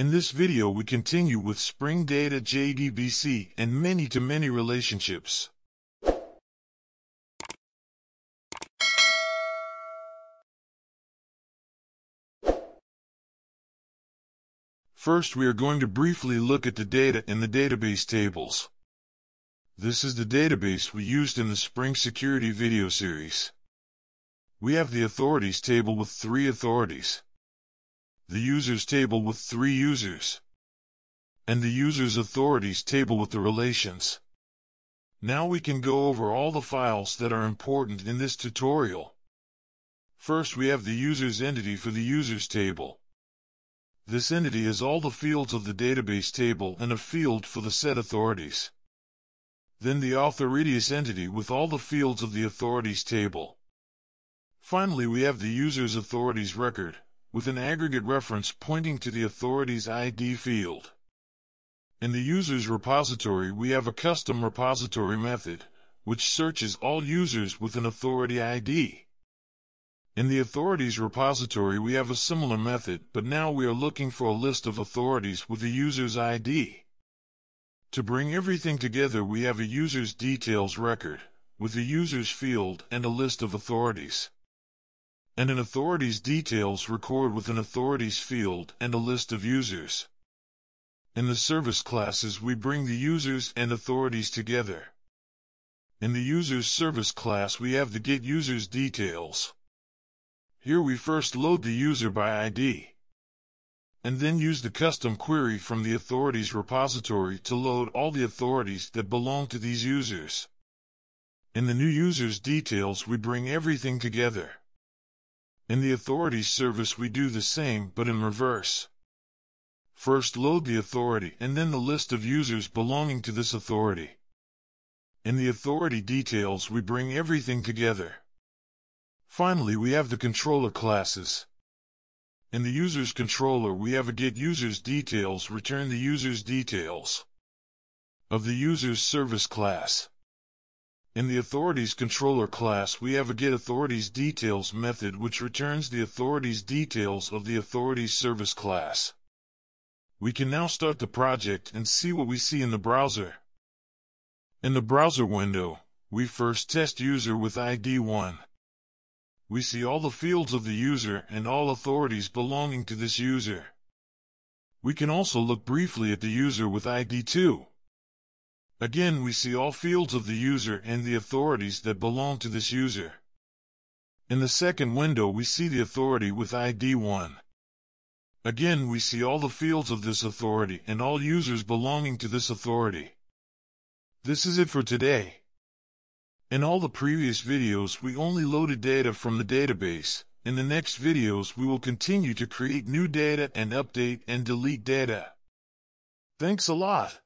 In this video we continue with Spring Data JDBC and many-to-many relationships. First, we are going to briefly look at the data in the database tables. This is the database we used in the Spring Security video series. We have the Authorities table with 3 authorities, the Users table with 3 users, and the Users Authorities table with the relations. Now we can go over all the files that are important in this tutorial. First, we have the Users entity for the Users table. This entity is all the fields of the database table and a field for the set authorities. Then the Authorities entity with all the fields of the Authorities table. Finally, we have the User's Authorities record, with an aggregate reference pointing to the Authorities ID field. In the User's repository, we have a custom repository method, which searches all users with an Authority ID. In the Authorities repository, we have a similar method, but now we are looking for a list of authorities with a user's ID. To bring everything together, we have a User's Details record, with a User's field and a list of authorities, and an Authorities Details record with an Authorities field and a list of users. In the service classes, we bring the users and authorities together. In the Users service class, we have the Get Users Details. Here we first load the user by ID, and then use the custom query from the Authorities repository to load all the authorities that belong to these users. In the new Users Details, we bring everything together. In the Authorities service, we do the same, but in reverse. First load the authority and then the list of users belonging to this authority. In the Authority Details, we bring everything together. Finally, we have the Controller classes. In the User's Controller, we have a Get Users Details, return the User's Details of the User's service class. In the Authorities Controller class, we have a Get Authorities Details method, which returns the Authorities Details of the Authorities service class. We can now start the project and see what we see in the browser. In the browser window, we first test user with ID 1. We see all the fields of the user and all authorities belonging to this user. We can also look briefly at the user with ID 2. Again, we see all fields of the user and the authorities that belong to this user. In the second window, we see the authority with ID 1. Again, we see all the fields of this authority and all users belonging to this authority. This is it for today. In all the previous videos, we only loaded data from the database. In the next videos, we will continue to create new data and update and delete data. Thanks a lot.